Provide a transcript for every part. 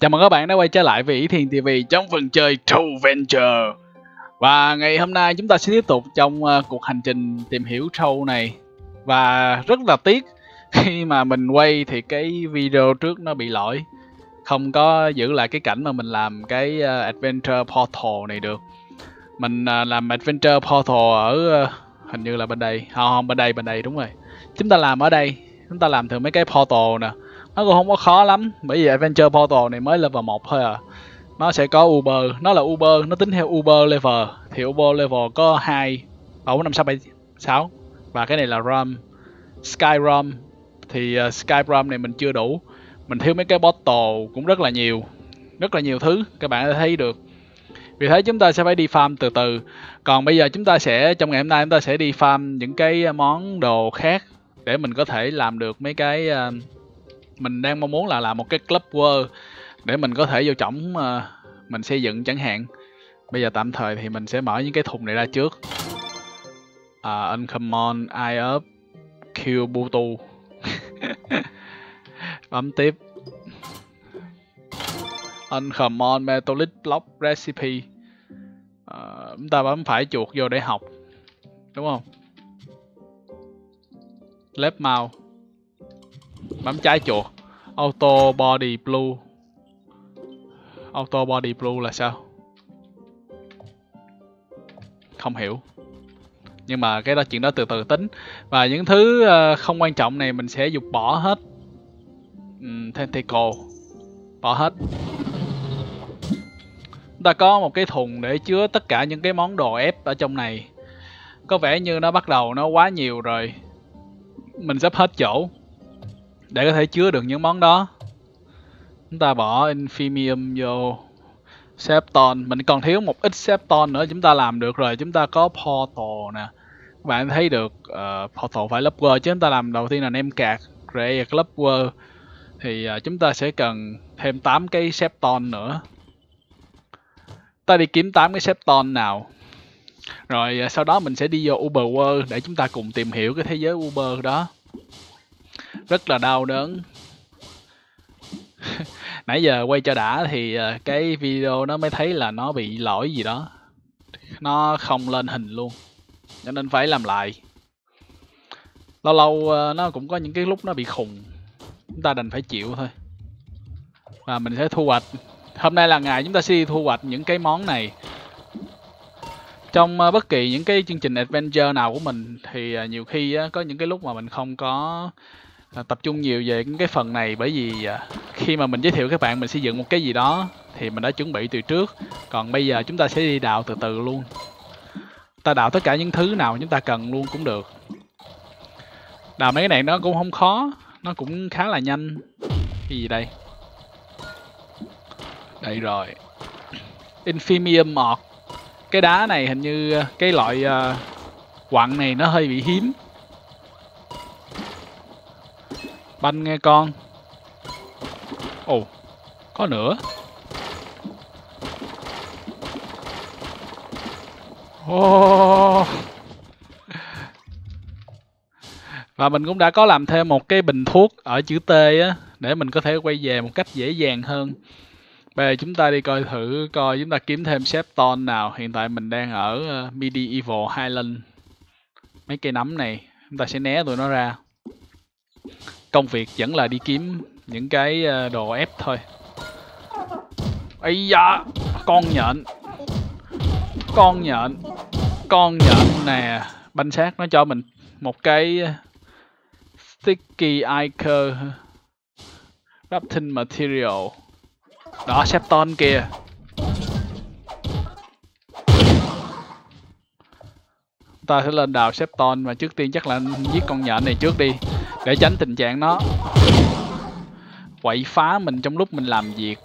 Chào mừng các bạn đã quay trở lại với Ý Thiên TV trong phần chơi Troventure. Và ngày hôm nay chúng ta sẽ tiếp tục trong cuộc hành trình tìm hiểu Trove này. Và rất là tiếc khi mà mình quay thì cái video trước nó bị lỗi, không có giữ lại cái cảnh mà mình làm cái Adventure Portal này được. Mình làm Adventure Portal ở hình như là bên đây, không bên đây đúng rồi. Chúng ta làm ở đây, chúng ta làm từ mấy cái portal nè. Nó cũng không có khó lắm, bởi vì Adventure Portal này mới level 1 thôi à. Nó sẽ có Uber, nó là Uber, nó tính theo Uber level. Thì Uber level có 2, 4, 5, 6, 7, 6. Và cái này là Rom, Skyrim. Thì Skyrim này mình chưa đủ. Mình thiếu mấy cái bottle cũng rất là nhiều thứ, các bạn đã thấy được. Vì thế chúng ta sẽ phải đi farm từ từ. Còn bây giờ chúng ta sẽ, trong ngày hôm nay chúng ta sẽ đi farm những cái món đồ khác để mình có thể làm được mấy cái... Mình đang mong muốn là làm một cái Club World để mình có thể vô trỏng mình xây dựng chẳng hạn. Bây giờ tạm thời thì mình sẽ mở những cái thùng này ra trước. Uncommon, Eye Up, Kyubutu. Bấm tiếp. Uncommon, Metallic Block Recipe. Chúng ta bấm phải chuột vô để học, đúng không? Left mouse, bấm trái chuột. Auto Body Blue. Auto Body Blue là sao? Không hiểu. Nhưng mà cái đó chuyện đó từ từ tính. Và những thứ không quan trọng này mình sẽ dục bỏ hết. Tentacle. Bỏ hết. Chúng ta có một cái thùng để chứa tất cả những cái món đồ ép ở trong này. Có vẻ như nó bắt đầu nó quá nhiều rồi. Mình sắp hết chỗ để có thể chứa được những món đó. Chúng ta bỏ Infinium vô. Septon, mình còn thiếu một ít Septon nữa chúng ta làm được rồi. Chúng ta có Portal nè. Các bạn thấy được Portal phải Club World chứ. Chúng ta làm đầu tiên là nem cạc Create Club World. Thì chúng ta sẽ cần thêm 8 cái Septon nữa. Ta đi kiếm 8 cái Septon nào. Rồi sau đó mình sẽ đi vô Uber World để chúng ta cùng tìm hiểu cái thế giới Uber đó. Rất là đau đớn. Nãy giờ quay cho đã thì cái video nó mới thấy là nó bị lỗi gì đó. Nó không lên hình luôn, cho nên phải làm lại. Lâu lâu nó cũng có những cái lúc nó bị khùng. Chúng ta đành phải chịu thôi. Và mình sẽ thu hoạch. Hôm nay là ngày chúng ta sẽ đi thu hoạch những cái món này. Trong bất kỳ những cái chương trình adventure nào của mình thì nhiều khi có những cái lúc mà mình không có tập trung nhiều về những cái phần này, bởi vì khi mà mình giới thiệu các bạn mình xây dựng một cái gì đó thì mình đã chuẩn bị từ trước. Còn bây giờ chúng ta sẽ đi đào từ từ luôn. Ta đào tất cả những thứ nào chúng ta cần luôn cũng được. Đào mấy cái này nó cũng không khó, nó cũng khá là nhanh. Cái gì đây? Đây rồi. Infinium Ore. Cái đá này hình như cái loại quặng này nó hơi bị hiếm. Banh nghe con. Ồ, có nữa. Oh. Và mình cũng đã có làm thêm một cái bình thuốc ở chữ T á, để mình có thể quay về một cách dễ dàng hơn. Bây giờ chúng ta đi coi thử coi chúng ta kiếm thêm Septon nào. Hiện tại mình đang ở Medieval Highland. Mấy cây nấm này chúng ta sẽ né tụi nó ra. Công việc vẫn là đi kiếm những cái đồ ép thôi. Ây da, con nhện. Con nhện. Con nhện nè. Banh sát nó cho mình một cái Sticky Iker Wrapping Material. Đó, Septon kìa. Ta sẽ lên đào Septon. Và trước tiên chắc là giết con nhện này trước đi, để tránh tình trạng nó quậy phá mình trong lúc mình làm việc.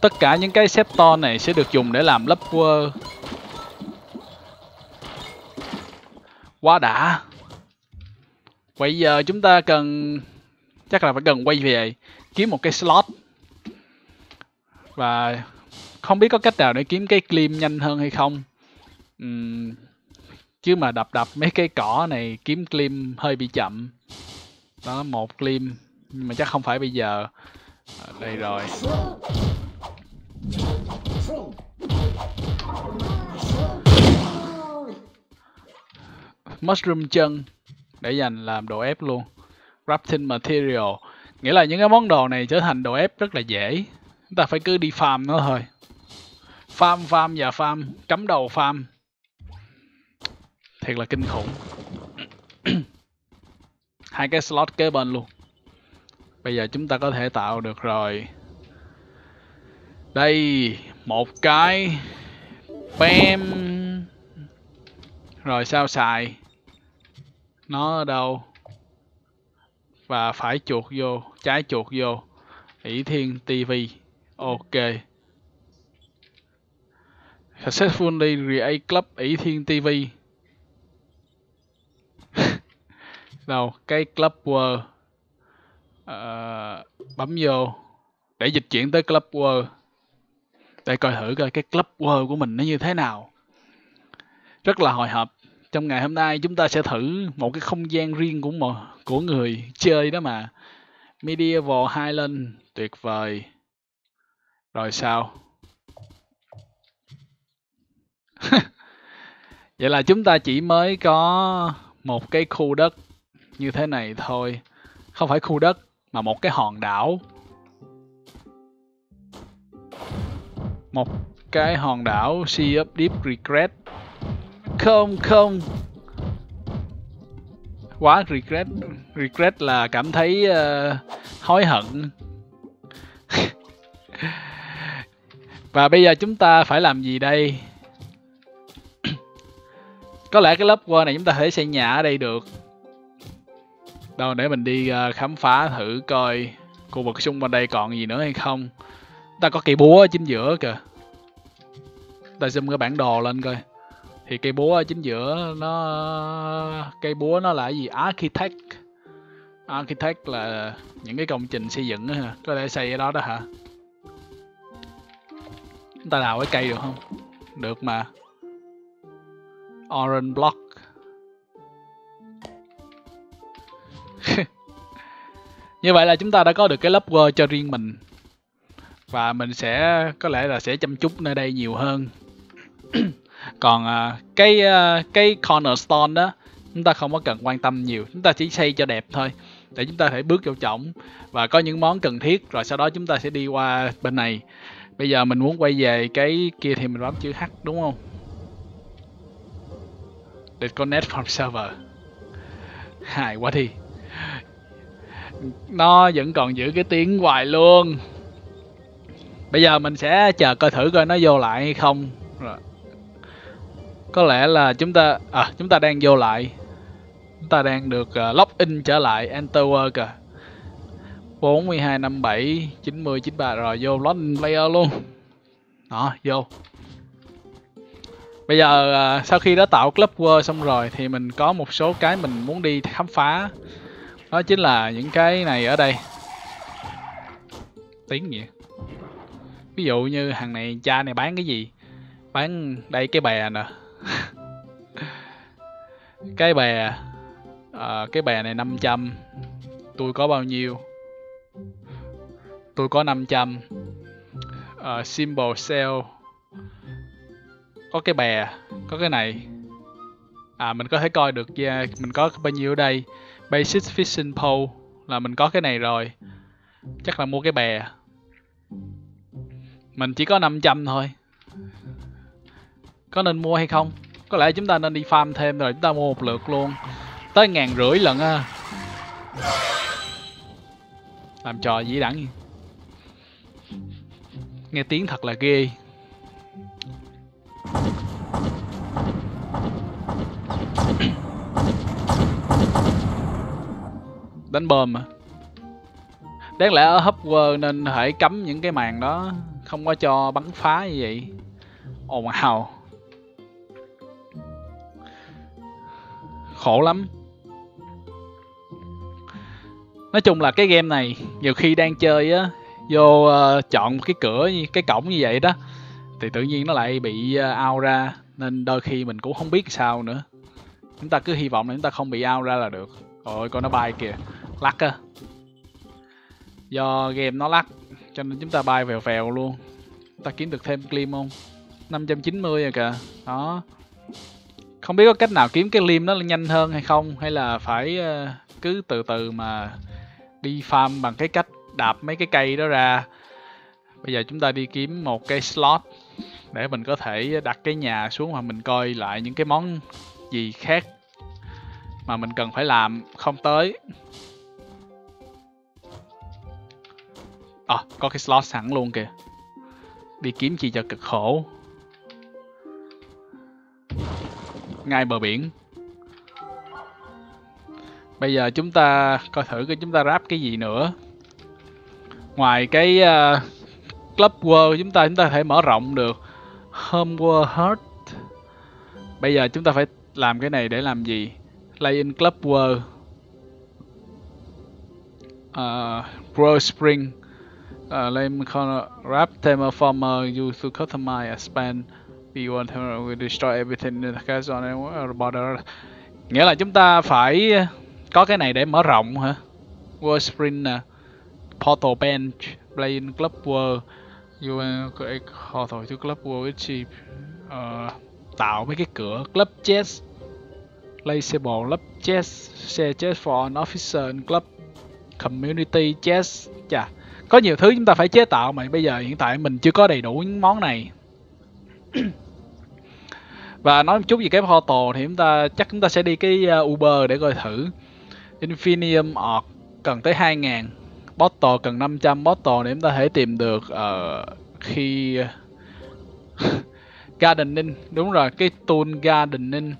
Tất cả những cái Septon này sẽ được dùng để làm Club World. Quá đã. Bây giờ chúng ta cần... chắc là phải cần quay về kiếm một cái slot. Và không biết có cách nào để kiếm cái Gleam nhanh hơn hay không. Chứ mà đập mấy cái cỏ này kiếm Gleam hơi bị chậm. Đó, một Gleam. nhưng mà chắc không phải bây giờ. Ở đây rồi. Mushroom chân để dành làm đồ ép luôn. Crafting material nghĩa là những cái món đồ này trở thành đồ ép rất là dễ. Chúng ta phải cứ đi farm nó thôi. Farm, cắm đầu farm. Thiệt là kinh khủng. Hai cái slot kế bên luôn. Bây giờ chúng ta có thể tạo được rồi. Đây, một cái bam. Rồi sao xài? Nó ở đâu? Và phải chuột vô, trái chuột vô. Ý Thiên TV. Ok. Successfully create club Ý Thiên TV. Đâu, cái Club World. Bấm vô để dịch chuyển tới Club World. Để coi thử coi cái Club World của mình nó như thế nào. Rất là hồi hộp. Trong ngày hôm nay chúng ta sẽ thử một cái không gian riêng của người chơi đó mà. Medieval Highland tuyệt vời. Rồi sao? Vậy là chúng ta chỉ mới có một cái khu đất như thế này thôi. Không phải khu đất mà một cái hòn đảo. Một cái hòn đảo. Sea of Deep Regret. Không. Quá regret. Regret là cảm thấy hối hận. Và bây giờ chúng ta phải làm gì đây? Có lẽ cái lớp qua này chúng ta thể xây nhà ở đây được. Đâu để mình đi khám phá thử coi khu vực xung quanh đây còn gì nữa hay không. Ta có cây búa ở chính giữa kìa. Ta zoom cái bản đồ lên coi. Thì cây búa ở chính giữa nó... cây búa nó là cái gì? Architect. Architect là những cái công trình xây dựng đó hả? Có thể xây ở đó đó hả? Ta đào cái cây được không? Được mà. Orange block. Như vậy là chúng ta đã có được cái lớp world cho riêng mình. Và mình sẽ có lẽ là sẽ chăm chút nơi đây nhiều hơn. Còn cái cornerstone đó chúng ta không có cần quan tâm nhiều. Chúng ta chỉ xây cho đẹp thôi. Để chúng ta thể bước vô trọng và có những món cần thiết. Rồi sau đó chúng ta sẽ đi qua bên này. Bây giờ mình muốn quay về cái kia thì mình bấm chữ H đúng không? Disconnect from server. Hài quá đi. Nó vẫn còn giữ cái tiếng hoài luôn. Bây giờ mình sẽ chờ coi thử coi nó vô lại hay không. Rồi. Có lẽ là chúng ta đang vô lại. Chúng ta đang được login trở lại. Enter World kìa. 42, 57, 90, 93. Rồi vô login player luôn. Đó, vô. Bây giờ sau khi đã tạo Club World xong rồi thì mình có một số cái mình muốn đi khám phá. Đó chính là những cái này ở đây. Tiếng gì? Ví dụ như hàng này, cha này bán cái gì? Bán đây cái bè nè. Cái bè. Cái bè này 500. Tôi có bao nhiêu? Tôi có 500. Symbol sell. Có cái bè, có cái này. À mình có thể coi được mình có bao nhiêu ở đây. Basic fishing pole là mình có cái này rồi. Chắc là mua cái bè. Mình chỉ có 500 thôi. Có nên mua hay không? Có lẽ chúng ta nên đi farm thêm rồi chúng ta mua một lượt luôn. Tới 1.500 lần á. Làm trò dĩ đẳng. Nghe tiếng thật là ghê. Đánh bom mà. Đáng lẽ ở Hub World nên hãy cấm những cái màn đó. Không có cho bắn phá như vậy. Ồn ào. Khổ lắm. Nói chung là cái game này nhiều khi đang chơi á, vô chọn cái cửa, cái cổng như vậy đó thì tự nhiên nó lại bị out ra. Nên đôi khi mình cũng không biết sao nữa. Chúng ta cứ hy vọng là chúng ta không bị out ra là được. Ôi coi nó bay kìa. Lắc á. Do game nó lắc cho nên chúng ta bay vèo vèo luôn. Ta kiếm được thêm Gleam không? 590 rồi kìa. Đó. Không biết có cách nào kiếm cái Gleam nó nhanh hơn hay không, hay là phải cứ từ từ mà đi farm bằng cái cách đạp mấy cái cây đó ra. Bây giờ chúng ta đi kiếm một cái slot để mình có thể đặt cái nhà xuống và mình coi lại những cái món gì khác mà mình cần phải làm không tới. À, có cái slot sẵn luôn kìa. Đi kiếm chi cho cực khổ. Ngay bờ biển. Bây giờ chúng ta coi thử cái chúng ta ráp cái gì nữa. Ngoài cái Club World chúng ta có thể mở rộng được. Home World Heart. Bây giờ chúng ta phải làm cái này để làm gì? Play in Club World. World Spring. Lame Corner Wrap Thermal Former. You to customize a span. We want to destroy everything in the castle and border. Nghĩa là chúng ta phải có cái này để mở rộng hả? World Spring nè. Portal Bench. Play in Club World. You want to create portal to Club World with cheap. Tạo mấy cái cửa. Club Chest. Placeable Club Chest. Share Chest for an Officer in Club Community Chest. Chà, có nhiều thứ chúng ta phải chế tạo mà bây giờ hiện tại mình chưa có đầy đủ những món này. Và nói một chút về cái portal thì chúng ta sẽ đi cái Uber để coi thử. Infinium Ore cần tới 2000, bottle cần 500 bottle để chúng ta thể tìm được khi Gardening, đúng rồi, cái tool Gardening.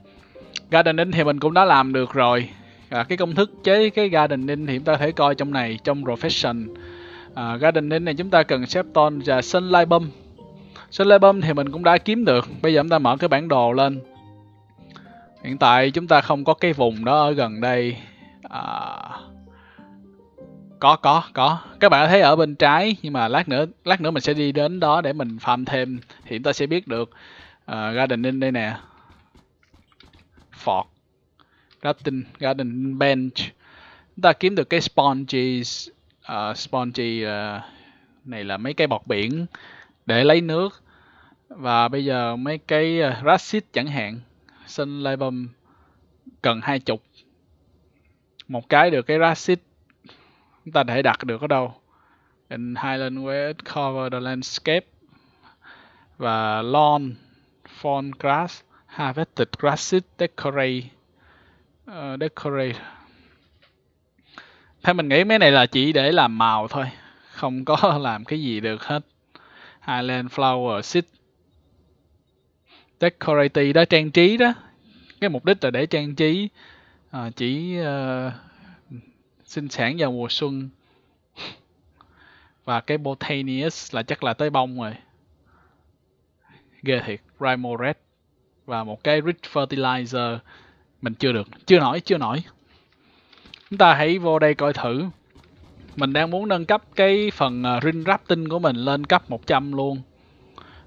Gardening thì mình cũng đã làm được rồi. Cái công thức chế cái Gardening thì chúng ta thể coi trong này, trong Profession. Gardening này chúng ta cần Septon và Sunlight Bum. Sunlight Bum thì mình cũng đã kiếm được. Bây giờ chúng ta mở cái bản đồ lên. Hiện tại chúng ta không có cái vùng đó ở gần đây. Có. Các bạn thấy ở bên trái, nhưng mà lát nữa mình sẽ đi đến đó để mình farm thêm thì chúng ta sẽ biết được. Gardening đây nè. Fort. Garden Bench. Chúng ta kiếm được cái Sponges. Spongy này là mấy cái bọt biển để lấy nước. Và bây giờ mấy cái Rasit chẳng hạn. Sunlight Bomb cần 20. Một cái được cái Rasit. Chúng ta thể đặt được ở đâu? In Highland where it cover the landscape. Và lawn, fawn grass, harvested grasses, decorate. Decorate. Thế mình nghĩ mấy này là chỉ để làm màu thôi, không có làm cái gì được hết. Highland Flower Seed. Decorative đó, trang trí đó. Cái mục đích là để trang trí. Chỉ sinh sản vào mùa xuân. Và cái Botanius là chắc là tới bông rồi. Ghê thiệt. Primrose Red. Và một cái Rich Fertilizer. Mình chưa được, chưa nổi. Chúng ta hãy vô đây coi thử. Mình đang muốn nâng cấp cái phần ring wrapping của mình lên cấp 100 luôn.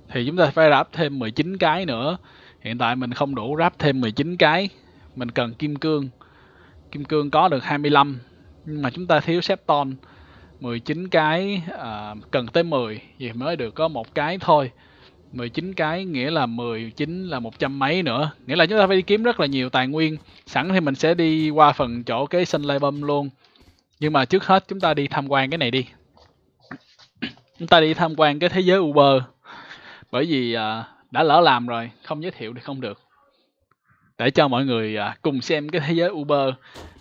Thì chúng ta phải wrap thêm 19 cái nữa. Hiện tại mình không đủ wrap thêm 19 cái. Mình cần kim cương. Kim cương có được 25. Nhưng mà chúng ta thiếu Septon. 19 cái cần tới 10. Vì mới được có một cái thôi. 19 cái nghĩa là 19 là 100 mấy nữa. Nghĩa là chúng ta phải đi kiếm rất là nhiều tài nguyên. Sẵn thì mình sẽ đi qua phần chỗ cái Sunlight Bum luôn. Nhưng mà trước hết chúng ta đi tham quan cái này đi. Chúng ta đi tham quan cái thế giới Uber. Bởi vì đã lỡ làm rồi, không giới thiệu thì không được. Để cho mọi người cùng xem cái thế giới Uber.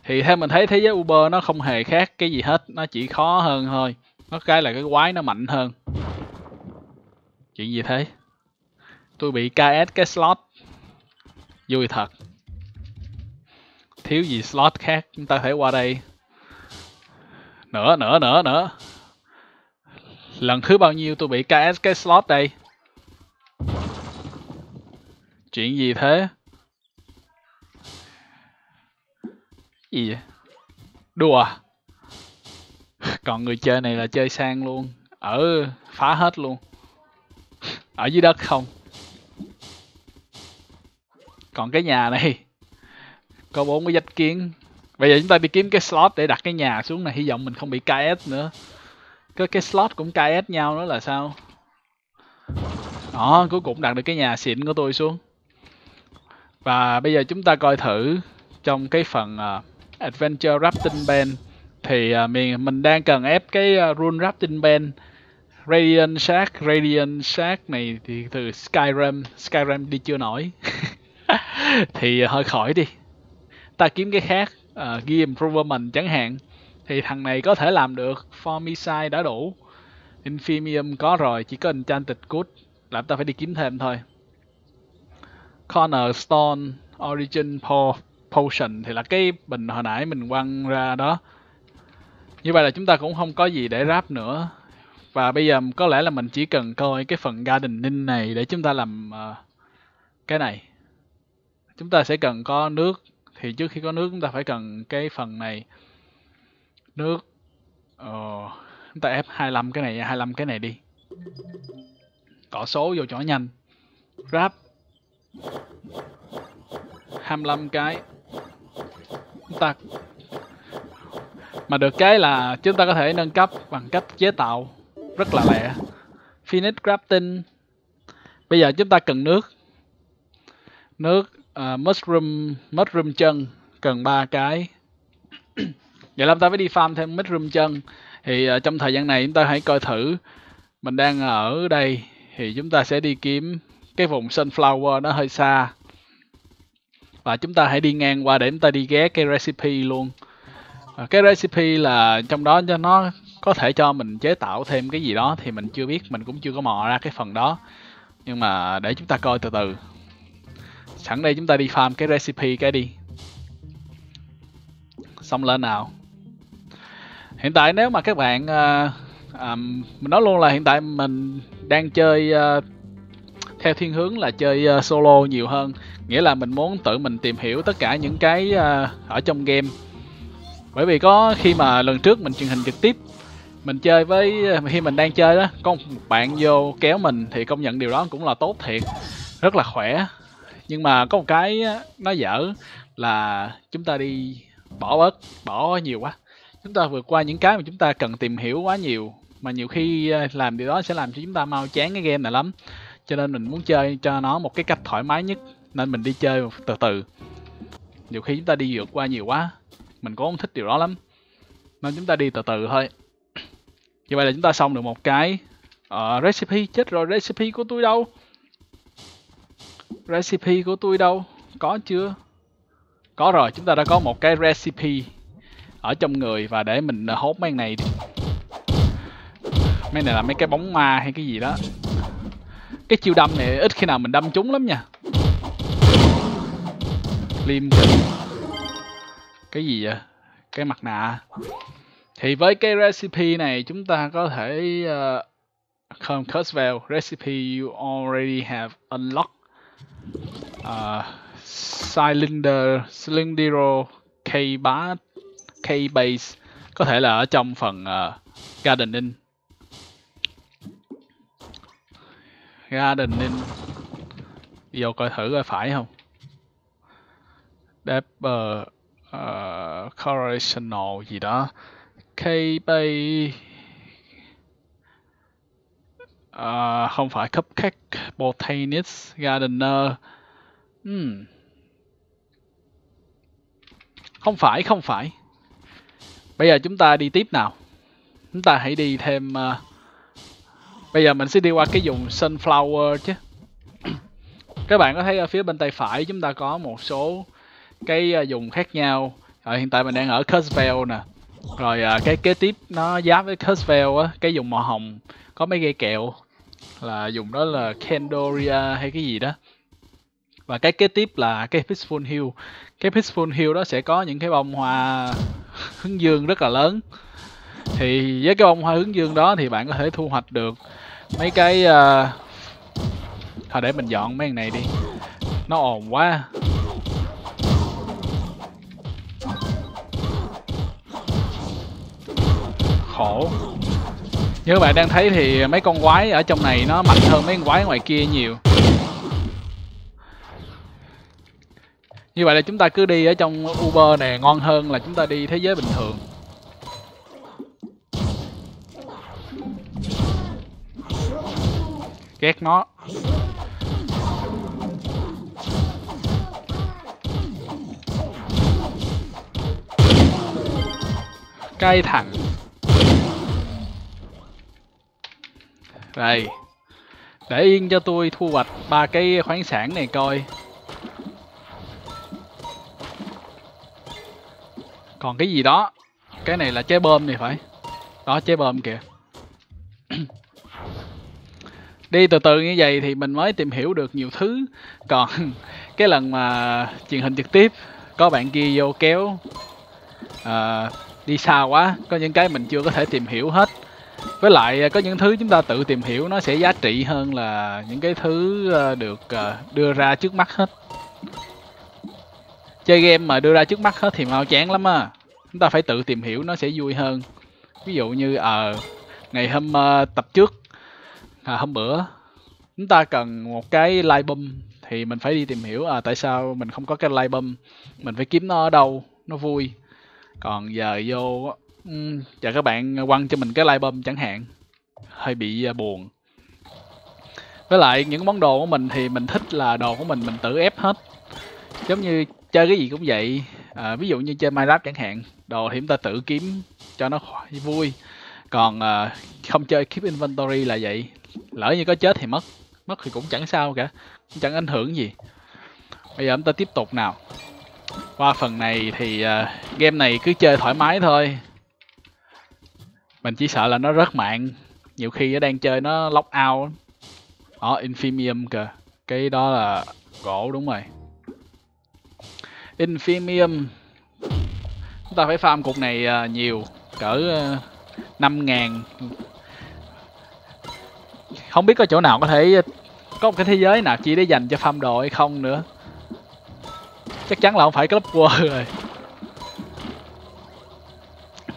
Thì theo mình thấy thế giới Uber nó không hề khác cái gì hết. Nó chỉ khó hơn thôi. Nó cái là cái quái nó mạnh hơn. Chuyện gì thế? Tôi bị KS cái slot. Vui thật. Thiếu gì slot khác. Chúng ta phải qua đây. Nữa. Lần thứ bao nhiêu tôi bị KS cái slot đây? Chuyện gì thế? Gì vậy? Đùa. Còn người chơi này là chơi sang luôn. Phá hết luôn. Ở dưới đất không. Còn cái nhà này có 4 cái dách kiến. Bây giờ chúng ta đi kiếm cái slot để đặt cái nhà xuống này, hy vọng mình không bị KS nữa. Cái slot cũng KS nhau đó là sao? Đó, cuối cùng đặt được cái nhà xịn của tôi xuống. Và bây giờ chúng ta coi thử trong cái phần Adventure Crafting Bench thì mình đang cần ép cái Rune Crafting Bench Radiant Shack này thì từ Skyrim đi chưa nổi. Thì hơi khỏi đi. Ta kiếm cái khác, Game Improvement chẳng hạn. Thì thằng này có thể làm được, Formicide đã đủ, Infinium có rồi, chỉ có Enchanted Good là ta phải đi kiếm thêm thôi. Cornerstone, Origin Potion thì là cái bình hồi nãy mình quăng ra đó. Như vậy là chúng ta cũng không có gì để ráp nữa. Và bây giờ có lẽ là mình chỉ cần coi cái phần Gardening này để chúng ta làm cái này. Chúng ta sẽ cần có nước, thì trước khi có nước chúng ta phải cần cái phần này. Nước, chúng ta ép 25 cái này, 25 cái này đi. Cỏ số vô chỗ nhanh. Ráp 25 cái. Chúng ta mà được cái là chúng ta có thể nâng cấp bằng cách chế tạo rất là lẹ. Finish crafting. Bây giờ chúng ta cần nước. Nước mushroom chân cần 3 cái. Vậy là ta phải đi farm thêm mushroom chân. Thì trong thời gian này chúng ta hãy coi thử. Mình đang ở đây thì chúng ta sẽ đi kiếm cái vùng sunflower, nó hơi xa. Và chúng ta hãy đi ngang qua để chúng ta đi ghé cái recipe luôn. Cái recipe là trong đó nó có thể cho mình chế tạo thêm cái gì đó thì mình chưa biết, mình cũng chưa có mò ra cái phần đó. Nhưng mà để chúng ta coi từ từ. Sẵn đây chúng ta đi farm cái recipe cái đi. Xong lên nào. Hiện tại nếu mà các bạn mình nói luôn là hiện tại mình đang chơi theo thiên hướng là chơi solo nhiều hơn. Nghĩa là mình muốn tự mình tìm hiểu tất cả những cái ở trong game. Bởi vì có khi mà lần trước mình truyền hình trực tiếp, mình chơi với khi mình đang chơi đó, có một bạn vô kéo mình thì công nhận điều đó cũng là tốt thiệt, rất là khỏe. Nhưng mà có một cái nó dở là chúng ta đi bỏ nhiều quá. Chúng ta vượt qua những cái mà chúng ta cần tìm hiểu quá nhiều. Mà nhiều khi làm điều đó sẽ làm cho chúng ta mau chán cái game này lắm. Cho nên mình muốn chơi cho nó một cái cách thoải mái nhất. Nên mình đi chơi từ từ. Nhiều khi chúng ta đi vượt qua nhiều quá, mình cũng không thích điều đó lắm. Nên chúng ta đi từ từ thôi. Như vậy là chúng ta xong được một cái recipe. Chết rồi, recipe của tôi đâu? Recipe của tôi đâu? Có chưa? Có rồi, chúng ta đã có một cái recipe ở trong người. Và để mình hốt mấy này đi. Mấy này là mấy cái bóng ma hay cái gì đó. Cái chiêu đâm này ít khi nào mình đâm trúng lắm nha. Gleam. Cái gì vậy? Cái mặt nạ. Thì với cái recipe này chúng ta có thể không, Kerswell recipe you already have unlocked. Cylindero K-Base có thể là ở trong phần Gardening. Đi vô coi thử coi phải không. Đáp correlational gì đó. K-Base không phải Cupcake. Botanius Gardener. Không phải. Bây giờ chúng ta đi tiếp nào. Chúng ta hãy đi thêm. Bây giờ mình sẽ đi qua cái vùng sunflower chứ. Các bạn có thấy ở phía bên tay phải chúng ta có một số cái vùng khác nhau. Hiện tại mình đang ở Kerswell nè. Rồi cái kế tiếp nó giáp với Kerswell á, cái vùng màu hồng có mấy cây kẹo là vùng đó là Kendoria hay cái gì đó. Và cái kế tiếp là cái Peaceful Hill. Cái Peaceful Hill đó sẽ có những cái bông hoa hướng dương rất là lớn. Thì với cái bông hoa hướng dương đó thì bạn có thể thu hoạch được mấy cái... Thôi để mình dọn mấy cái này đi. Nó ồn quá. Khổ. Như các bạn đang thấy thì mấy con quái ở trong này nó mạnh hơn mấy con quái ngoài kia nhiều. Như vậy là chúng ta cứ đi ở trong Uber này ngon hơn là chúng ta đi thế giới bình thường. Ghét nó. Cây thẳng. Đây. Để yên cho tôi thu hoạch ba cái khoáng sản này coi. Còn cái gì đó. Cái này là trái bơm này phải. Đó, trái bơm kìa. Đi từ từ như vậy thì mình mới tìm hiểu được nhiều thứ. Còn cái lần mà truyền hình trực tiếp có bạn kia vô kéo đi xa quá, có những cái mình chưa có thể tìm hiểu hết. Với lại có những thứ chúng ta tự tìm hiểu nó sẽ giá trị hơn là những cái thứ được đưa ra trước mắt hết. Chơi game mà đưa ra trước mắt hết thì mau chán lắm á. Chúng ta phải tự tìm hiểu nó sẽ vui hơn. Ví dụ như ngày hôm tập trước, hôm bữa chúng ta cần một cái slime bomb thì mình phải đi tìm hiểu tại sao mình không có cái slime bomb, mình phải kiếm nó ở đâu nó vui. Còn giờ vô chờ các bạn quăng cho mình cái slime bomb chẳng hạn, hơi bị buồn. Với lại những món đồ của mình thì mình thích là đồ của mình tự ép hết. Giống như chơi cái gì cũng vậy. Ví dụ như chơi Minecraft chẳng hạn, đồ thì chúng ta tự kiếm cho nó vui. Còn không chơi keep inventory là vậy. Lỡ như có chết thì mất thì cũng chẳng sao cả, cũng chẳng ảnh hưởng gì. Bây giờ chúng ta tiếp tục nào. Qua phần này thì game này cứ chơi thoải mái thôi. Mình chỉ sợ là nó rớt mạng. Nhiều khi nó đang chơi nó lock out. Đó, Infinium kìa. Cái đó là gỗ đúng rồi. Infinium. Chúng ta phải farm cục này nhiều, cỡ 5.000. Không biết có chỗ nào có thể có một cái thế giới nào chỉ để dành cho farm đồ hay không nữa. Chắc chắn là không phải Club World rồi.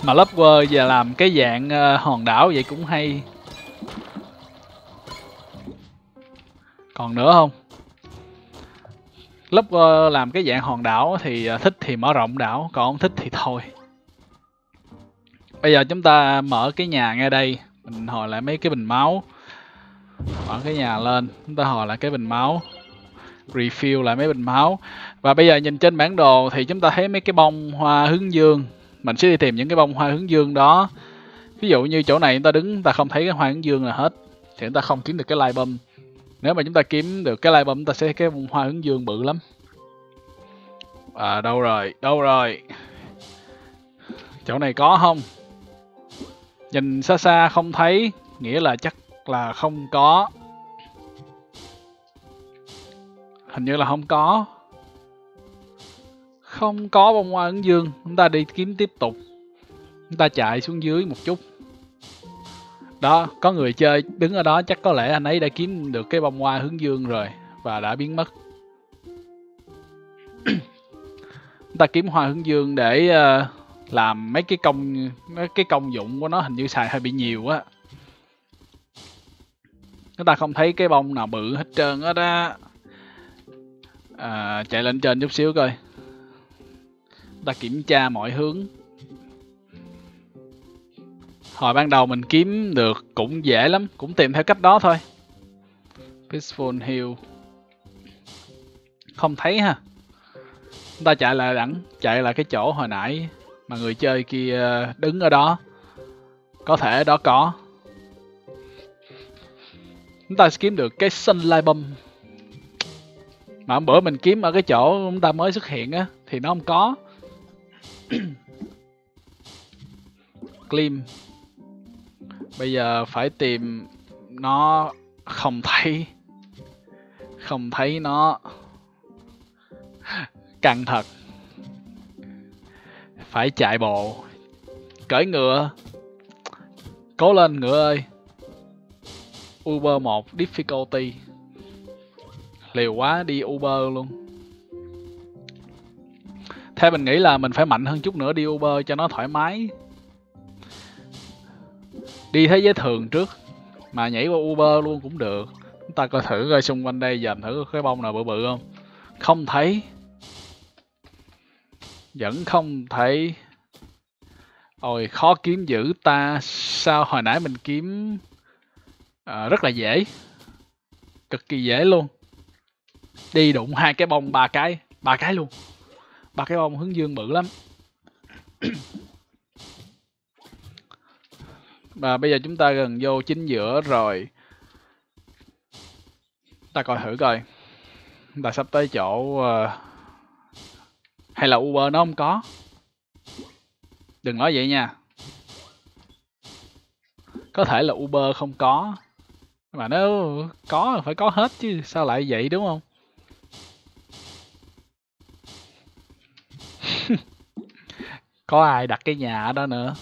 Mà Club World giờ làm cái dạng hòn đảo vậy cũng hay. Còn nữa không? Club World làm cái dạng hòn đảo thì thích thì mở rộng đảo, còn không thích thì thôi. Bây giờ chúng ta mở cái nhà ngay đây. Mình hồi lại mấy cái bình máu. Mở cái nhà lên, chúng ta hồi lại cái bình máu. Refill lại mấy bình máu. Và bây giờ nhìn trên bản đồ thì chúng ta thấy mấy cái bông hoa hướng dương. Mình sẽ đi tìm những cái bông hoa hướng dương đó. Ví dụ như chỗ này chúng ta đứng, ta không thấy cái hoa hướng dương là hết, thì chúng ta không kiếm được cái slime bomb. Nếu mà chúng ta kiếm được cái slime bomb, ta sẽ thấy cái bông hoa hướng dương bự lắm. Đâu rồi, đâu rồi. Chỗ này có không? Nhìn xa xa không thấy, nghĩa là chắc là không có. Hình như là không có. Không có bông hoa hướng dương. Chúng ta đi kiếm tiếp tục. Chúng ta chạy xuống dưới một chút. Đó, có người chơi đứng ở đó. Chắc có lẽ anh ấy đã kiếm được cái bông hoa hướng dương rồi và đã biến mất. Chúng ta kiếm hoa hướng dương để làm mấy cái công dụng của nó. Hình như xài hơi bị nhiều á. Chúng ta không thấy cái bông nào bự hết trơn hết á. Chạy lên trên chút xíu coi. Ta kiểm tra mọi hướng. Hồi ban đầu mình kiếm được cũng dễ lắm, cũng tìm theo cách đó thôi. Peaceful Hill. Không thấy ha. Chúng ta chạy lại đẳng, chạy lại cái chỗ hồi nãy mà người chơi kia đứng ở đó. Có thể ở đó có. Chúng ta sẽ kiếm được cái Sunlight Bum. Mà hôm bữa mình kiếm ở cái chỗ chúng ta mới xuất hiện á thì nó không có. Gleam. Bây giờ phải tìm nó, không thấy. Không thấy nó. Căng thật. Phải chạy bộ. Cởi ngựa. Cố lên ngựa ơi. Uber 1 difficulty. Liều quá đi Uber luôn. Theo mình nghĩ là mình phải mạnh hơn chút nữa đi Uber cho nó thoải mái. Đi thế giới thường trước mà nhảy qua Uber luôn cũng được. Chúng ta coi thử coi xung quanh đây dòm thử cái bông nào bự bự không. Không thấy. Vẫn không thấy. Ôi khó kiếm dữ ta. Sao hồi nãy mình kiếm rất là dễ. cực kỳ dễ luôn. Đi đụng hai cái bông, ba cái luôn, ba cái bông hướng dương bự lắm. Và bây giờ chúng ta gần vô chính giữa rồi. Ta coi thử coi, ta sắp tới chỗ hay là Uber nó không có. Đừng nói vậy nha. Có thể là Uber không có, mà nếu có là phải có hết chứ, sao lại vậy đúng không? Có ai đặt cái nhà ở đó nữa.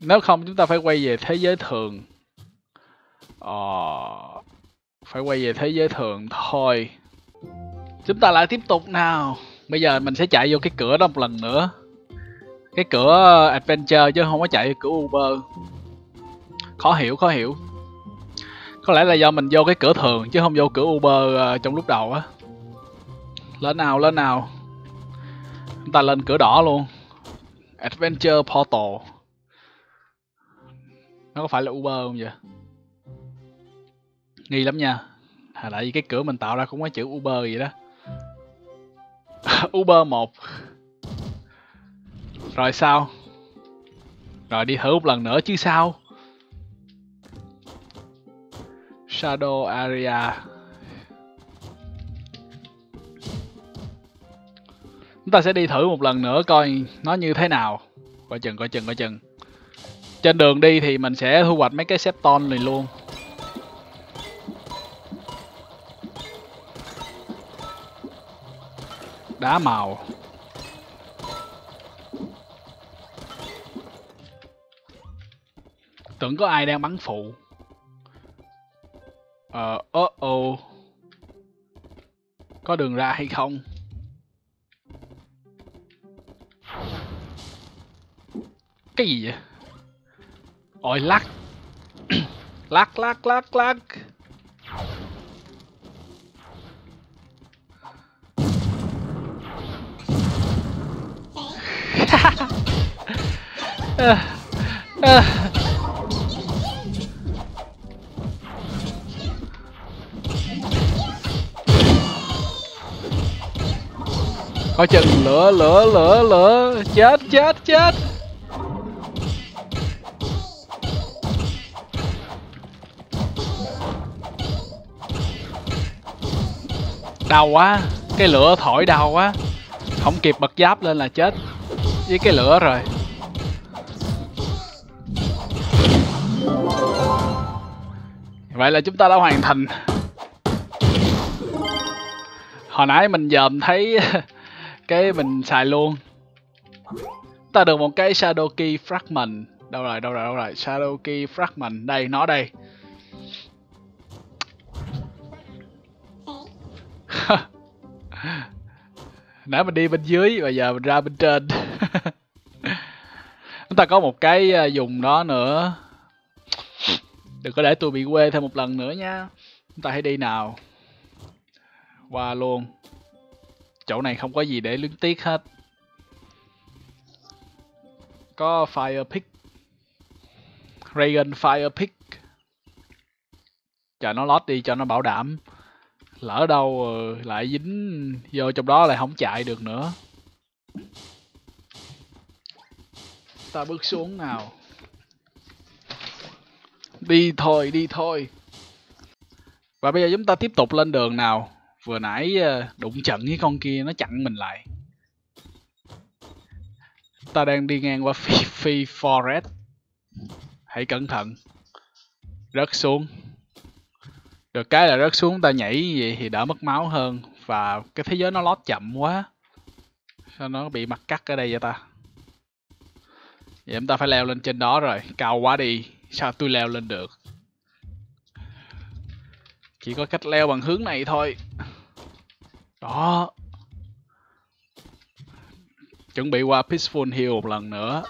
Nếu không chúng ta phải quay về thế giới thường. Phải quay về thế giới thường thôi. Chúng ta lại tiếp tục nào. Bây giờ mình sẽ chạy vô cái cửa đó một lần nữa. Cái cửa Adventure chứ không có chạy cửa Uber. Khó hiểu, khó hiểu. Có lẽ là do mình vô cái cửa thường chứ không vô cửa Uber trong lúc đầu á. Lên nào, lên nào. Chúng ta lên cửa đỏ luôn. Adventure Portal. Nó có phải là Uber không vậy? Nghi lắm nha. Tại vì cái cửa mình tạo ra cũng có chữ Uber gì đó. Uber 1. Rồi sao? Rồi đi thử một lần nữa chứ sao? Shadow Area. Chúng ta sẽ đi thử một lần nữa coi nó như thế nào. Coi chừng, coi chừng, coi chừng. Trên đường đi thì mình sẽ thu hoạch mấy cái Septon này luôn. Đá màu. Tưởng có ai đang bắn phụ. Có đường ra hay không? Cái gì vậy? Ôi lắc. Lắc lắc lắc lắc. Coi chừng lửa lửa lửa lửa. Chết chết chết. Đau quá, cái lửa thổi đau quá. Không kịp bật giáp lên là chết với cái lửa rồi. Vậy là chúng ta đã hoàn thành. Hồi nãy mình dòm thấy cái mình xài luôn. Ta được một cái Shadow Key Fragment. Đâu rồi, đâu rồi, đâu rồi. Shadow Key Fragment. Đây, nó đây. Nãy mình đi bên dưới, bây giờ mình ra bên trên. Chúng ta có một cái dùng đó nữa. Đừng có để tôi bị quê thêm một lần nữa nha. Chúng ta hãy đi nào. Qua luôn. Chỗ này không có gì để luyến tiếc hết. Có Firepick. Radiant Firepick. Chờ nó lót đi cho nó bảo đảm. Lỡ đâu lại dính vô trong đó lại không chạy được nữa. Ta bước xuống nào. Đi thôi, đi thôi. Và bây giờ chúng ta tiếp tục lên đường nào. Vừa nãy đụng trận với con kia nó chặn mình lại. Ta đang đi ngang qua Phi Forest. Hãy cẩn thận. Rớt xuống. Được cái là rớt xuống ta nhảy vậy thì đỡ mất máu hơn. Và cái thế giới nó lót chậm quá. Sao nó bị mặt cắt ở đây vậy ta? Vậy chúng ta phải leo lên trên đó rồi. Cao quá đi. Sao tôi leo lên được? Chỉ có cách leo bằng hướng này thôi. Đó. Chuẩn bị qua Peaceful Hill một lần nữa.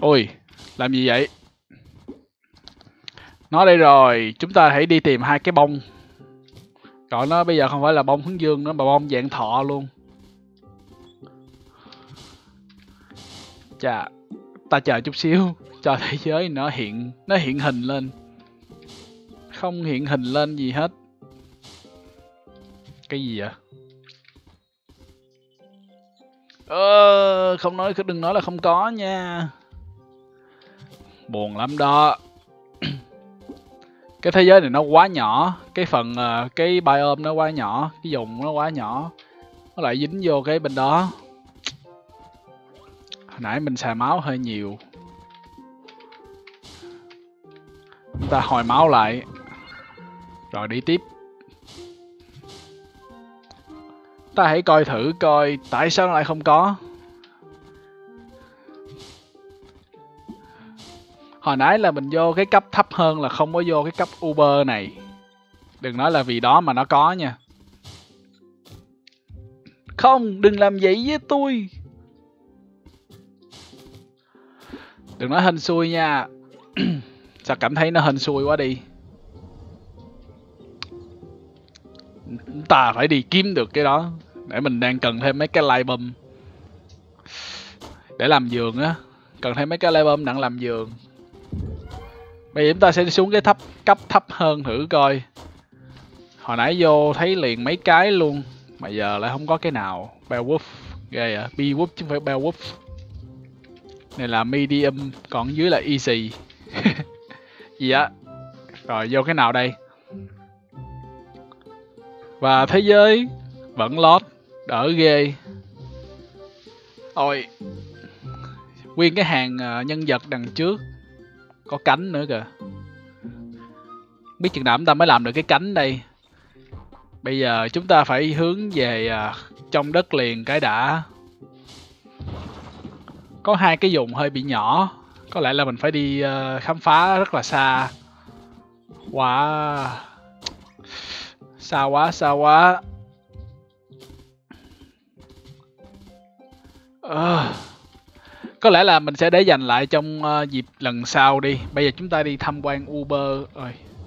Ôi, làm gì vậy? Nó đây rồi. Chúng ta hãy đi tìm hai cái bông. Gọi nó bây giờ không phải là bông hướng dương nữa mà bông dạng thọ luôn. Chà, ta chờ chút xíu cho thế giới nó hiện hình lên. Không hiện hình lên gì hết. Cái gì vậy? Không nói, cứ đừng nói là không có nha. Buồn lắm đó. Cái thế giới này nó quá nhỏ. Cái phần, cái biome nó quá nhỏ. Cái vùng nó quá nhỏ. Nó lại dính vô cái bên đó. Hồi nãy mình xài máu hơi nhiều. Chúng ta hồi máu lại. Rồi đi tiếp. Ta hãy coi thử coi tại sao nó lại không có. Hồi nãy là mình vô cái cấp thấp hơn là không có vô cái cấp Uber này. Đừng nói là vì đó mà nó có nha. Không, đừng làm vậy với tôi. Đừng nói hên xui nha. Sao cảm thấy nó hên xui quá đi. Ta phải đi kiếm được cái đó. Để mình đang cần thêm mấy cái slime bomb để làm giường á. Cần thêm mấy cái slime bomb đặng làm giường. Bây giờ chúng ta sẽ xuống cái cấp thấp hơn thử coi. Hồi nãy vô thấy liền mấy cái luôn mà giờ lại không có cái nào. Beowulf ghê vậy. Beowulf chứ không phải Beowulf. Này là medium, còn dưới là easy. Gì á? Rồi vô cái nào đây? Và thế giới vẫn lót. Đỡ ghê. Ôi, nguyên cái hàng nhân vật đằng trước có cánh nữa kìa. Biết chừng nào chúng ta mới làm được cái cánh đây. Bây giờ chúng ta phải hướng về trong đất liền cái đã. Có hai cái vùng hơi bị nhỏ. Có lẽ là mình phải đi khám phá rất là xa. Wow, xa quá, xa quá. Có lẽ là mình sẽ để dành lại trong dịp lần sau đi. Bây giờ chúng ta đi tham quan Uber.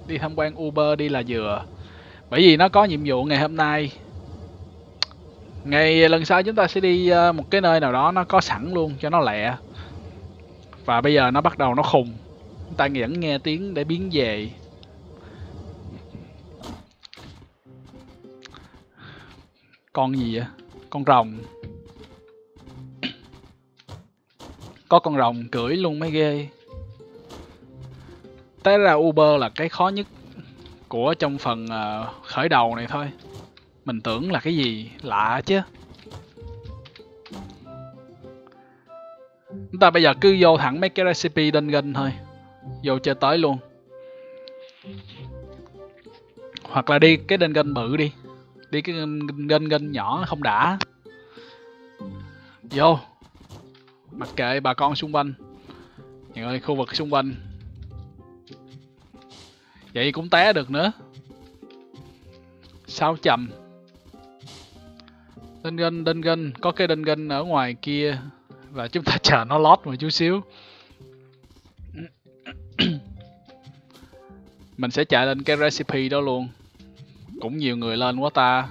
Đi tham quan Uber đi là vừa. Bởi vì nó có nhiệm vụ ngày hôm nay. Ngày lần sau chúng ta sẽ đi một cái nơi nào đó nó có sẵn luôn cho nó lẹ. Và bây giờ nó bắt đầu nó khùng. Chúng ta vẫn nghe tiếng để biến về. Con gì vậy? Con rồng. Có con rồng cưỡi luôn mới ghê. Té ra Uber là cái khó nhất của trong phần khởi đầu này thôi. Mình tưởng là cái gì lạ chứ. Chúng ta bây giờ cứ vô thẳng mấy cái recipe dungeon thôi. Vô chơi tới luôn. Hoặc là đi cái dungeon bự đi. Đi cái dungeon nhỏ không đã. Vô. Mặc kệ bà con xung quanh. Trời ơi, khu vực xung quanh. Vậy cũng té được nữa. Sao chậm. Dungeon. Có cái dungeon ở ngoài kia. Và chúng ta chờ nó lót một chút xíu. Mình sẽ chạy lên cái recipe đó luôn. Cũng nhiều người lên quá ta.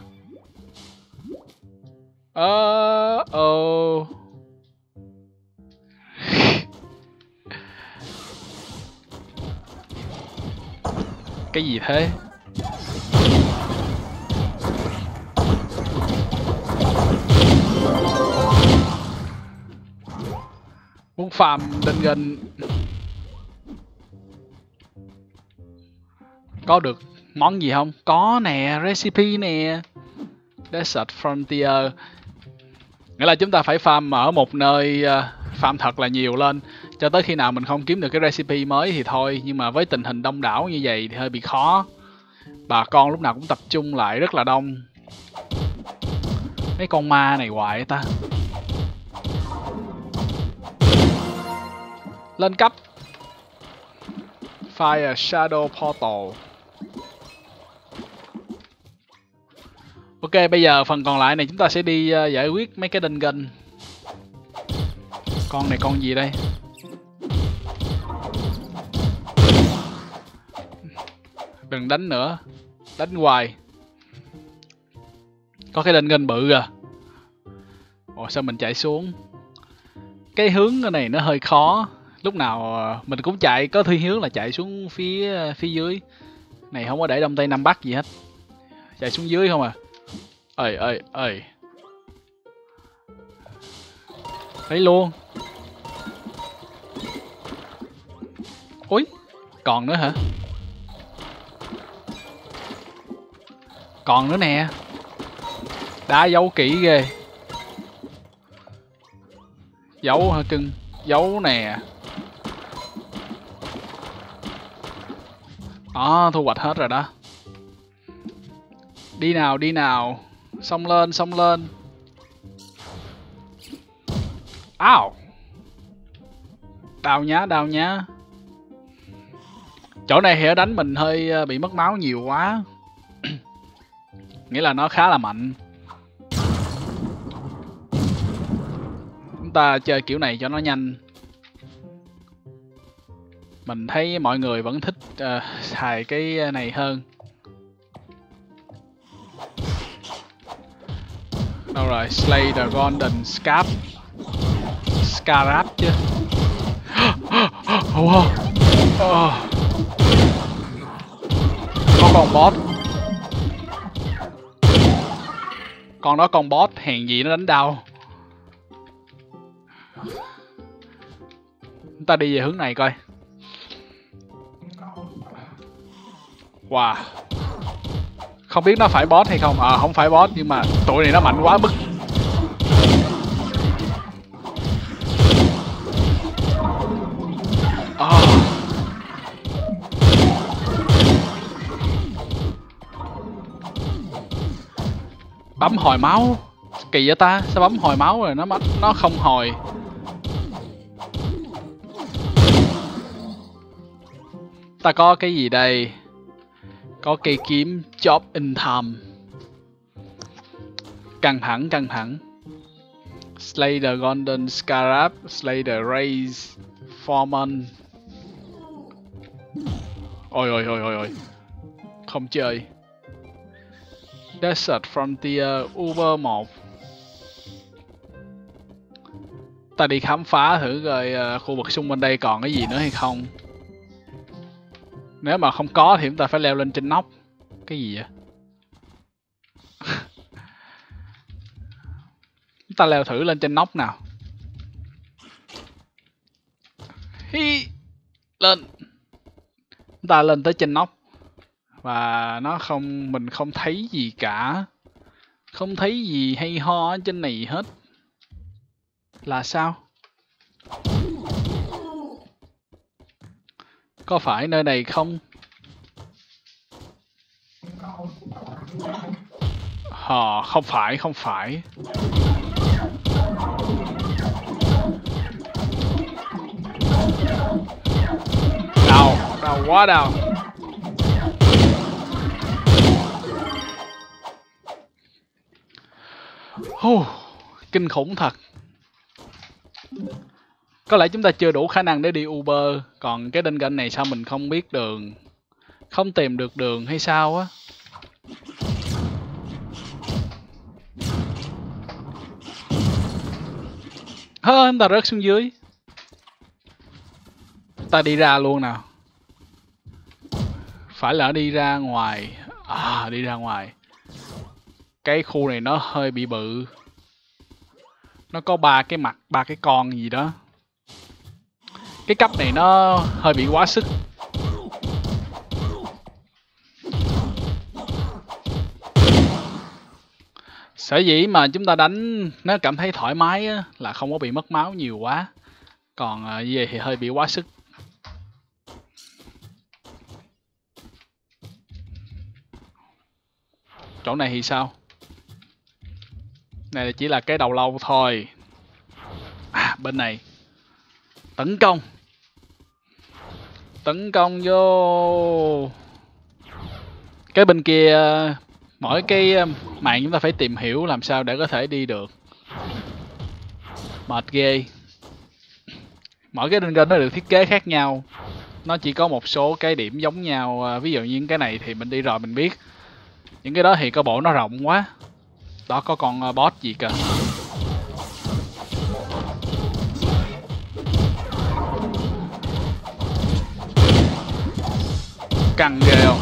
Cái gì thế? Muốn farm dungeon có được món gì không? Có nè, recipe nè. Desert Frontier. Nghĩa là chúng ta phải farm ở một nơi, farm thật là nhiều lên cho tới khi nào mình không kiếm được cái recipe mới thì thôi. Nhưng mà với tình hình đông đảo như vậy thì hơi bị khó. Bà con lúc nào cũng tập trung lại rất là đông. Mấy con ma này hoài ta. Lên cấp. Fire Shadow Portal. Ok, bây giờ phần còn lại này chúng ta sẽ đi giải quyết mấy cái dungeon. Con này con gì đây? Đừng đánh nữa. Đánh hoài. Có cái dungeon bự kìa. Ồ, sao mình chạy xuống? Cái hướng này nó hơi khó. Lúc nào mình cũng chạy, có thiên hướng là chạy xuống phía dưới. Này không có để Đông Tây Nam Bắc gì hết. Chạy xuống dưới không à. Ơi. Thấy luôn. Ui, còn nữa hả? Còn nữa nè. Đã giấu kỹ ghê. Giấu hả cưng? Giấu nè. Đó, thu hoạch hết rồi đó. Đi nào, đi nào. Xông lên, xông lên. Ow. Đau nhá, đau nhá. Chỗ này thì đánh mình hơi bị mất máu nhiều quá. Nghĩa là nó khá là mạnh. Chúng ta chơi kiểu này cho nó nhanh. Mình thấy mọi người vẫn thích xài cái này hơn. Đâu rồi, slay the golden scarab. Scarab chứ. Có con boss. Con đó con boss, hèn gì nó đánh đau. Chúng ta đi về hướng này coi. Wow. Không biết nó phải boss hay không. À không phải boss, nhưng mà tụi này nó mạnh quá bức. Bấm hồi máu. Kỳ vậy ta, sao bấm hồi máu rồi nó không hồi. Ta có cái gì đây? Có cây kiếm job in time. Căng thẳng, căng thẳng. Slay the golden scarab, slay the rays foreman. Ôi. Không chơi. Desert Frontier Uber 1. Ta đi khám phá thử rồi khu vực xung quanh đây còn cái gì nữa hay không. Nếu mà không có thì chúng ta phải leo lên trên nóc. Cái gì vậy? Chúng ta leo thử lên trên nóc nào. Hi. Lên. Chúng ta lên tới trên nóc. Và nó không, mình không thấy gì cả. Không thấy gì hay ho ở trên này hết. Là sao? Có phải nơi này không? Họ không phải, không phải. Đau, đau quá đau. Kinh khủng thật. Có lẽ chúng ta chưa đủ khả năng để đi Uber. Còn cái đinh ganh này sao mình không biết đường. Không tìm được đường hay sao á. Hơ, chúng ta rớt xuống dưới. Ta đi ra luôn nào. Phải là đi ra ngoài. À, đi ra ngoài. Cái khu này nó hơi bị bự. Nó có ba cái mặt, ba cái con gì đó. Cái cấp này nó hơi bị quá sức. Sở dĩ mà chúng ta đánh nó cảm thấy thoải mái á, là không có bị mất máu nhiều quá. Còn về thì hơi bị quá sức. Chỗ này thì sao? Này chỉ là cái đầu lâu thôi. À, bên này. Tấn công. Tấn công vô. Cái bên kia mỗi cái mạng chúng ta phải tìm hiểu làm sao để có thể đi được. Mệt ghê. Mỗi cái dungeon nó được thiết kế khác nhau. Nó chỉ có một số cái điểm giống nhau. Ví dụ như cái này thì mình đi rồi mình biết. Những cái đó thì cơ bộ nó rộng quá. Đó có con boss gì kìa. Căng ghê không?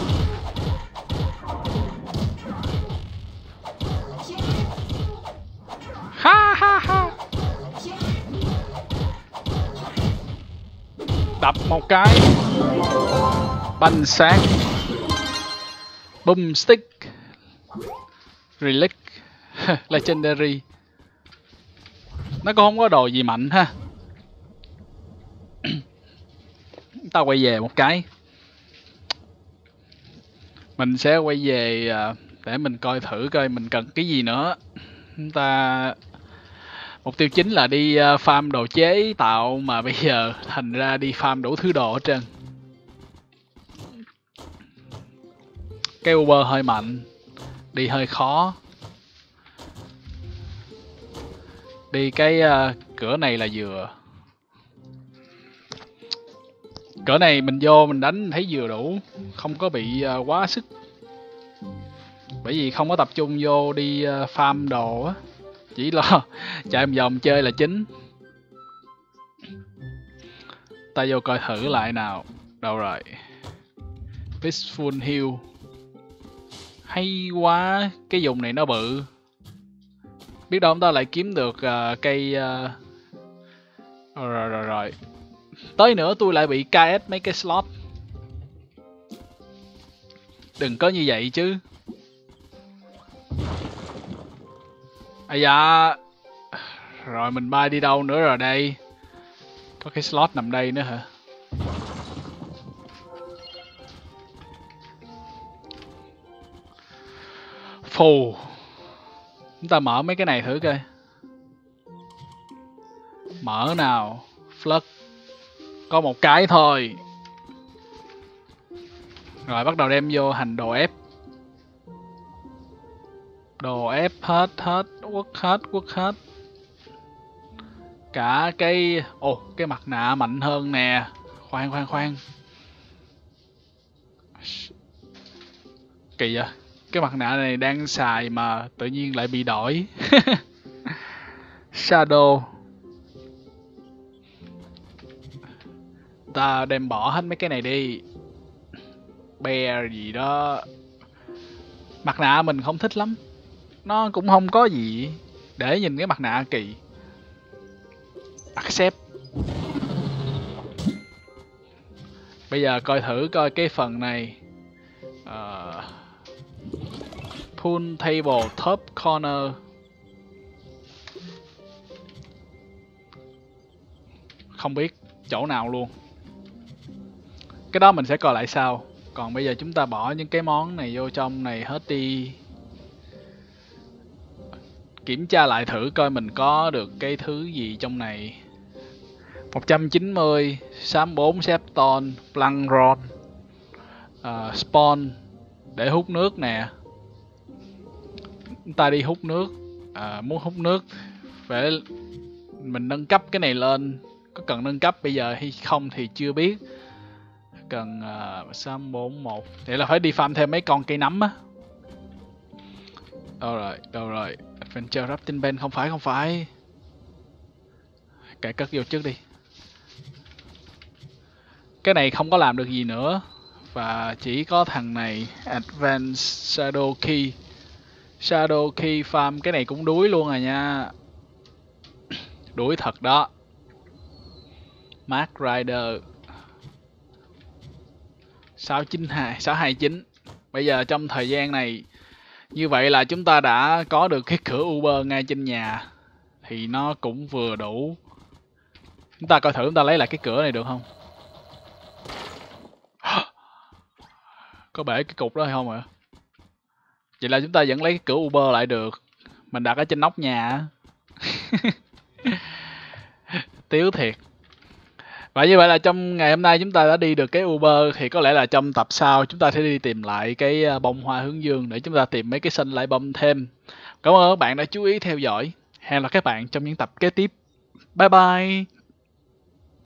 đập một cái banh xác, boomstick, relic, legendary. Nó cũng không có đồ gì mạnh ha. Ta quay về một cái, mình sẽ quay về để mình coi thử coi mình cần cái gì nữa. Chúng ta mục tiêu chính là đi farm đồ chế tạo, mà bây giờ thành ra đi farm đủ thứ đồ hết trơn. Cái Uber hơi mạnh, đi hơi khó. Đi cái cửa này là dừa. Cửa này mình vô mình đánh thấy dừa đủ, không có bị quá sức. Bởi vì không có tập trung vô đi farm đồ á, chỉ lo chạy một vòng chơi là chính. Ta vô coi thử lại nào. Đâu rồi? Peaceful Hill. Hay quá, cái vùng này nó bự. Biết đâu chúng ta lại kiếm được cây... Rồi. Tới nữa tôi lại bị KS mấy cái slot. Đừng có như vậy chứ. Dạ. Rồi mình bay đi đâu nữa rồi đây? Có cái slot nằm đây nữa hả? Phù. Chúng ta mở mấy cái này thử coi. Mở nào. Flood. Có một cái thôi. Rồi bắt đầu đem vô hành đồ ép. Đồ ép hết, quất hết. Cả cái... Ồ, cái mặt nạ mạnh hơn nè. Khoan. Kỳ vậy? Cái mặt nạ này đang xài mà tự nhiên lại bị đổi. Shadow. Ta đem bỏ hết mấy cái này đi. Bear gì đó. Mặt nạ mình không thích lắm. Nó cũng không có gì để nhìn cái mặt nạ kỳ. Accept. Bây giờ coi thử coi cái phần này. Pool table top corner. Không biết chỗ nào luôn. Cái đó mình sẽ coi lại sau. Còn bây giờ chúng ta bỏ những cái món này vô trong này hết đi. Kiểm tra lại thử coi mình có được cái thứ gì trong này. 190, 64 Septon, Plunk Rod, Spawn để hút nước nè. Chúng ta đi hút nước, muốn hút nước để mình nâng cấp cái này lên. Có cần nâng cấp bây giờ hay không thì chưa biết. Cần 641 để là phải đi farm thêm mấy con cây nấm á. Đâu rồi. Adventure Rapting Bench không phải. Cái cất vô trước đi. Cái này không có làm được gì nữa và chỉ có thằng này Advanced Shadow Key. Shadow Key farm cái này cũng đuối luôn à nha. Đuối thật đó. Mark Rider 629. Bây giờ trong thời gian này như vậy là chúng ta đã có được cái cửa Uber ngay trên nhà thì nó cũng vừa đủ. Chúng ta coi thử chúng ta lấy lại cái cửa này được không? Có bể cái cục đó hay không ạ? Vậy là chúng ta vẫn lấy cái cửa Uber lại được. Mình đặt ở trên nóc nhà. Tiếu thiệt. Và như vậy là trong ngày hôm nay chúng ta đã đi được cái Uber, thì có lẽ là trong tập sau chúng ta sẽ đi tìm lại cái bông hoa hướng dương để chúng ta tìm mấy cái Sunlight Bum thêm. Cảm ơn các bạn đã chú ý theo dõi. Hẹn gặp các bạn trong những tập kế tiếp. Bye bye!